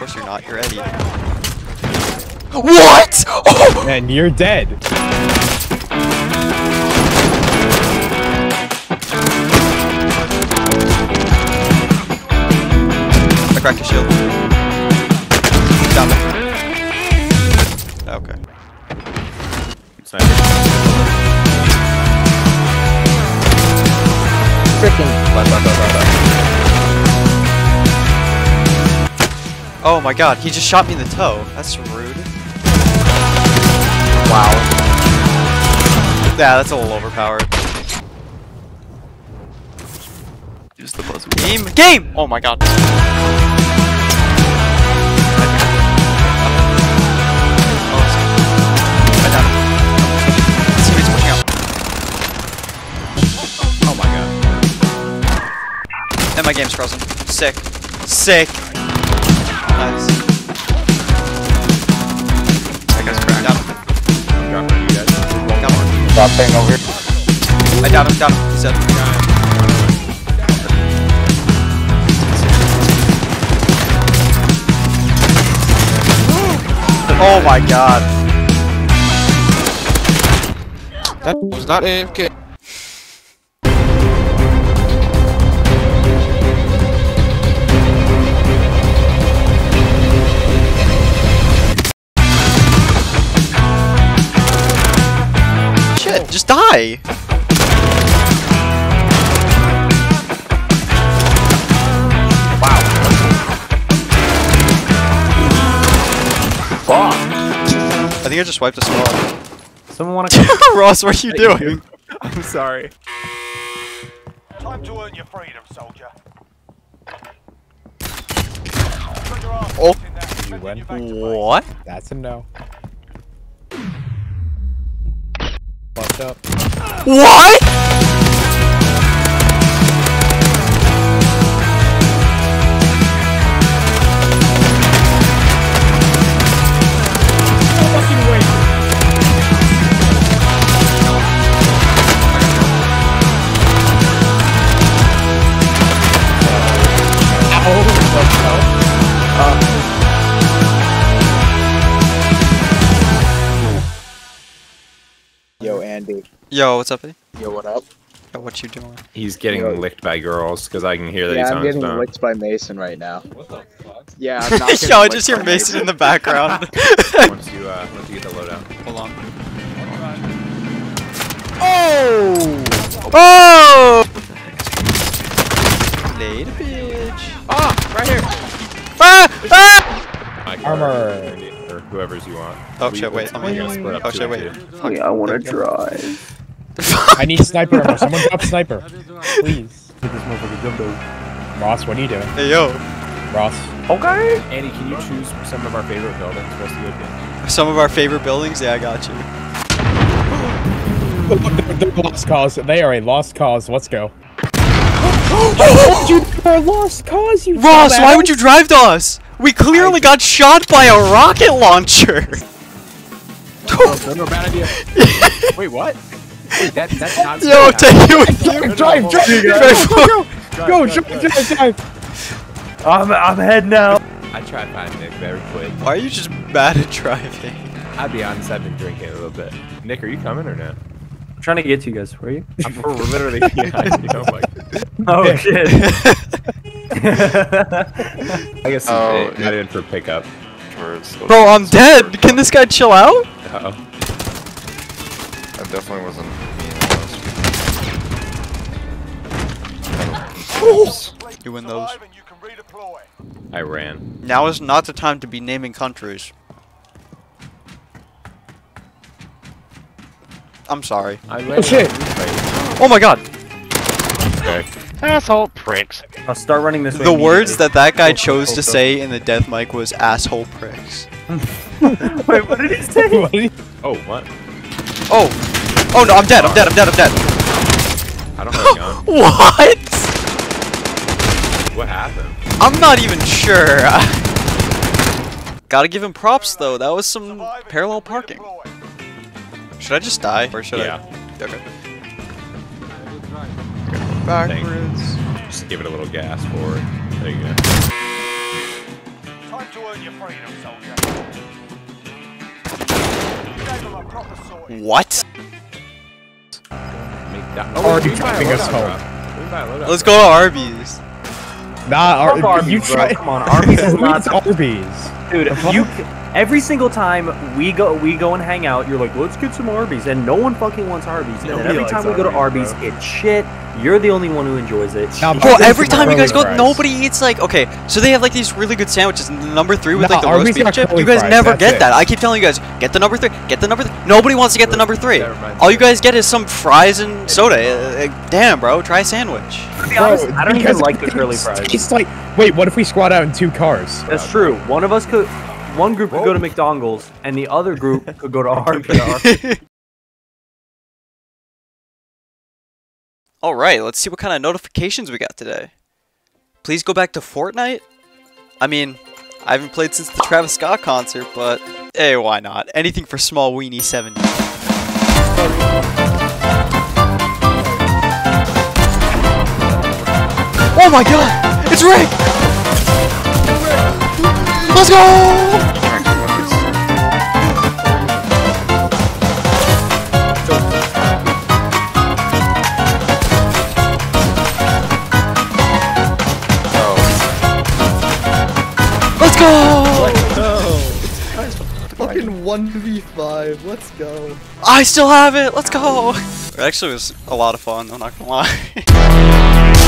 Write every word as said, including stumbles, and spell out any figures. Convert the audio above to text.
course you're not. You're Eddie. What? Oh! And you're dead. I cracked a shield. Stop it. Okay. Freaking. Bye, bye, bye, bye, bye. Oh my god, he just shot me in the toe. That's rude. Wow. Yeah, that's a little overpowered. Use the buzzer. Game! Game! Oh my god. Somebody's pushing out. Oh my god. And my game's frozen. Sick. Sick! Nice. That guy's cracked. Down him. Drop him, you guys. Got one. Stop playing over here. I down him, down him. He's dead. Oh my god. That was not A F K. Just die! Wow. Fuck! I think I just wiped a spot. Someone wanna come? Ross, what are you doing? doing? I'm sorry. Time to earn your freedom, soldier. Oh! You went. What? That's a no. Fucked up. What? No fucking way. Ow. Uh. Yo, Andy. Yo, what's up, Eddie? Yo, what up? Yo, what you doing? He's getting Yo. licked by girls, because I can hear that yeah, he's I'm on his phone. Yeah, I'm getting licked by Mason right now. What the fuck? Yeah, I'm not getting Yo, I just hear Mason, Mason in the background. Once you, uh, once you get the loadout. Hold on. Oh! Oh! Laid a bitch. Ah! Right here! Ah! Ah! Armor! Or whoever's you want. Oh shit, wait. I'm gonna split up. Oh shit, wait. Fuck, I wanna drive. I need sniper armor. Someone drop sniper. Please. Get this motherfucker jumbo. Ross, what are you doing? Hey, yo. Ross. Okay. Andy, can you choose some of our favorite buildings? What's the good Some of our favorite buildings? Yeah, I got you. They're lost cause. They are a lost cause. Let's go. Why would you drive a lost cause, you Ross, why would you drive to us? We clearly got shot by a rocket launcher! Oh, no, bad idea. Wait, what? Wait, that, that's not Yo, take you with you! Drive, drive, drive, go, go, drive, drive, drive! I'm, I'm ahead now! I tried finding Nick very quick. Why are you just bad at driving? I'll be honest, I've been drinking a little bit. Nick, are you coming or not? I'm trying to get to you guys, where are you? I'm literally behind you, oh my god. Oh shit. I guess oh, not in for pickup. Bro, I'm dead! Can this guy chill out? Uh-oh. That definitely wasn't me. You win those. I ran. Now is not the time to be naming countries. I'm sorry. I oh shit! Oh my god! Okay. Asshole pricks. I'll start running this way. The words that that guy chose to say in the death mic was asshole pricks. Wait, what did he say? What did he... Oh, what? Oh! Oh no, I'm dead, I'm dead, I'm dead, I'm dead! I don't have a gun. What? What happened? I'm not even sure. Gotta give him props though, that was some parallel parking. Should I just die? Or should yeah. I? Okay. Backwards. Just give it a little gas forward. There you go. to earn your freedom, soldier. You gave them a proper sort. What? Oh, Arby's dropping us home. Let's go to Arby's. Nah, Ar Arby's. You try. Come on, Arby's is not Arby's. Dude, you, every single time we go we go and hang out, you're like, let's get some Arby's, and no one fucking wants Arby's. And then every time we go to Arby's, it's shit. You're the only one who enjoys it. Nah, bro, every time you guys go, fries. Nobody eats like, okay, so they have like these really good sandwiches, number three with nah, like the Arby's roast beef chip. You guys fries, never get it. That. I keep telling you guys, get the number three, get the number three. Nobody wants to get the number three. All you guys get is some fries and soda. Uh, damn, bro, try a sandwich. To be honest, bro, I don't even like the curly fries. It's like, wait, what if we squad out in two cars? That's true. One of us could. One group could go to McDonald's, and the other group could go to Arby's. All right, let's see what kind of notifications we got today. Please go back to Fortnite? I mean, I haven't played since the Travis Scott concert, but hey, why not? Anything for small weenie seventy. Oh my god! It's Rick! Let's go! Let's go! Let's go! Fucking one v five, let's go. I still have it, let's go! It actually was a lot of fun, I'm not gonna lie.